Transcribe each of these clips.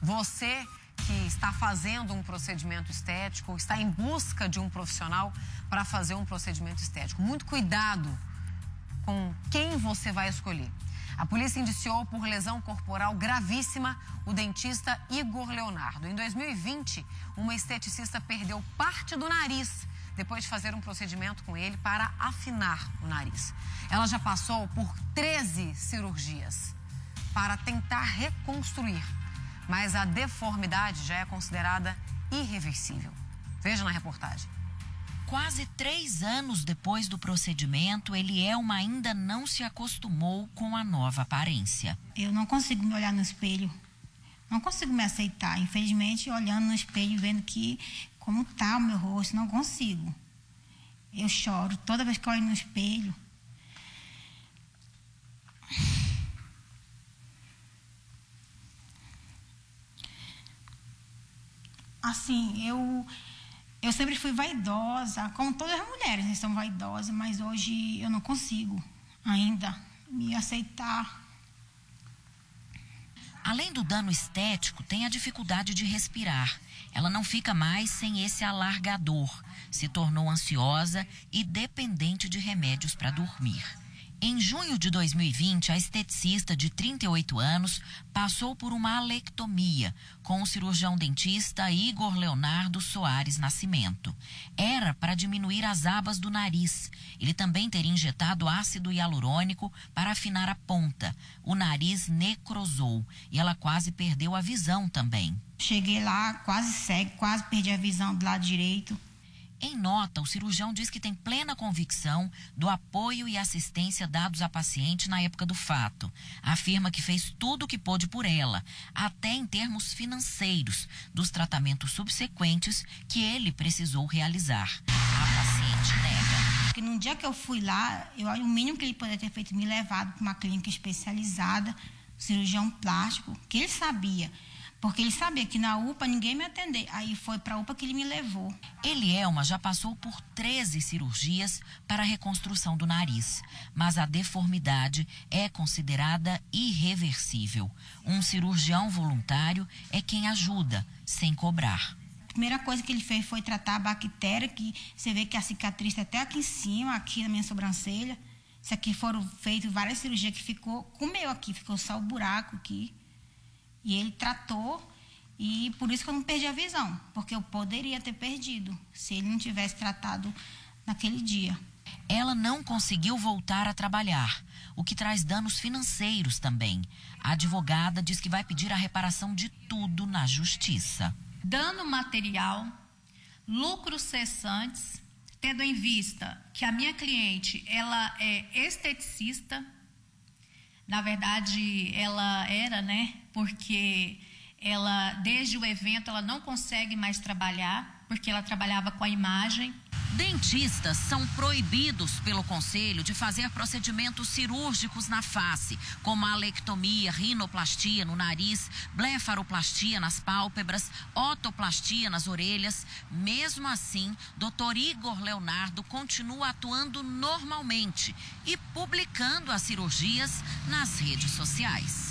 Você que está fazendo um procedimento estético, está em busca de um profissional para fazer um procedimento estético. Muito cuidado com quem você vai escolher. A polícia indiciou por lesão corporal gravíssima o dentista Igor Leonardo. Em 2020, uma esteticista perdeu parte do nariz depois de fazer um procedimento com ele para afinar o nariz. Ela já passou por 13 cirurgias para tentar reconstruir, mas a deformidade já é considerada irreversível. Veja na reportagem. Quase 3 anos depois do procedimento, Elielma ainda não se acostumou com a nova aparência. Eu não consigo me olhar no espelho, não consigo me aceitar. Infelizmente, olhando no espelho e vendo que como está o meu rosto, não consigo. Eu choro toda vez que eu olho no espelho. Assim, eu sempre fui vaidosa, como todas as mulheres são vaidosas, mas hoje eu não consigo ainda me aceitar. Além do dano estético, tem a dificuldade de respirar. Ela não fica mais sem esse alargador. Se tornou ansiosa e dependente de remédios para dormir. Em junho de 2020, a esteticista de 38 anos passou por uma alectomia com o cirurgião dentista Igor Leonardo Soares Nascimento. Era para diminuir as abas do nariz. Ele também teria injetado ácido hialurônico para afinar a ponta. O nariz necrosou e ela quase perdeu a visão também. Cheguei lá, quase cego, quase perdi a visão do lado direito. Em nota, o cirurgião diz que tem plena convicção do apoio e assistência dados à paciente na época do fato. Afirma que fez tudo o que pôde por ela, até em termos financeiros, dos tratamentos subsequentes que ele precisou realizar. A paciente nega. Porque num dia que eu fui lá, o mínimo que ele poderia ter feito, me levado para uma clínica especializada, cirurgião plástico, que ele sabia. Porque ele sabia que na UPA ninguém me atendeu. Aí foi para a UPA que ele me levou. Elielma já passou por 13 cirurgias para a reconstrução do nariz. Mas a deformidade é considerada irreversível. Um cirurgião voluntário é quem ajuda, sem cobrar. A primeira coisa que ele fez foi tratar a bactéria, que você vê que a cicatriz está até aqui em cima, aqui na minha sobrancelha. Isso aqui foram feitas várias cirurgias que ficou, comeu aqui, ficou só o buraco aqui. E ele tratou, e por isso que eu não perdi a visão, porque eu poderia ter perdido se ele não tivesse tratado naquele dia. Ela não conseguiu voltar a trabalhar, o que traz danos financeiros também. A advogada diz que vai pedir a reparação de tudo na justiça. Dano material, lucros cessantes, tendo em vista que a minha cliente, ela é esteticista. Na verdade, ela era, né? Porque ela, desde o evento, ela não consegue mais trabalhar, porque ela trabalhava com a imagem. Dentistas são proibidos pelo Conselho de fazer procedimentos cirúrgicos na face, como alectomia, rinoplastia no nariz, blefaroplastia nas pálpebras, otoplastia nas orelhas. Mesmo assim, Dr. Igor Leonardo continua atuando normalmente e publicando as cirurgias nas redes sociais.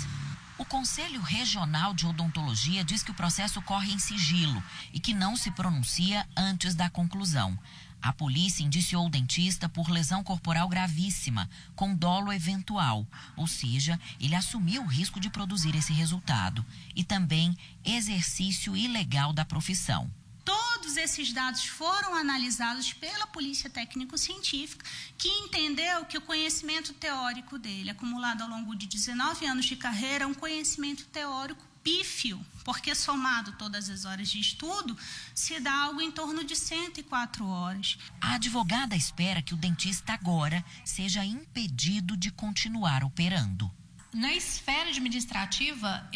O Conselho Regional de Odontologia diz que o processo corre em sigilo e que não se pronuncia antes da conclusão. A polícia indiciou o dentista por lesão corporal gravíssima, com dolo eventual, ou seja, ele assumiu o risco de produzir esse resultado, e também exercício ilegal da profissão. Todos esses dados foram analisados pela polícia técnico-científica, que entendeu que o conhecimento teórico dele, acumulado ao longo de 19 anos de carreira, é um conhecimento teórico pífio, porque somado todas as horas de estudo, se dá algo em torno de 104 horas. A advogada espera que o dentista agora seja impedido de continuar operando. Na esfera administrativa,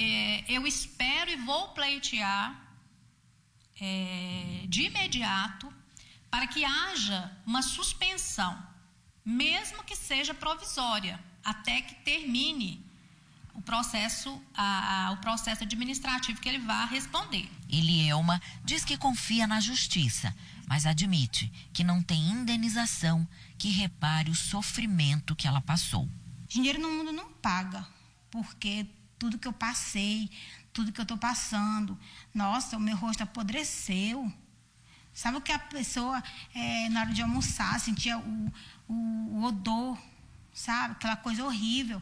eu espero e vou pleitear de imediato para que haja uma suspensão, mesmo que seja provisória, até que termine o processo, o processo administrativo que ele vá responder. Elielma diz que confia na justiça, mas admite que não tem indenização que repare o sofrimento que ela passou. Dinheiro no mundo não paga, porque tudo que eu passei, tudo que eu estou passando. Nossa, o meu rosto apodreceu. Sabe o que a pessoa, na hora de almoçar, sentia o odor, sabe? Aquela coisa horrível.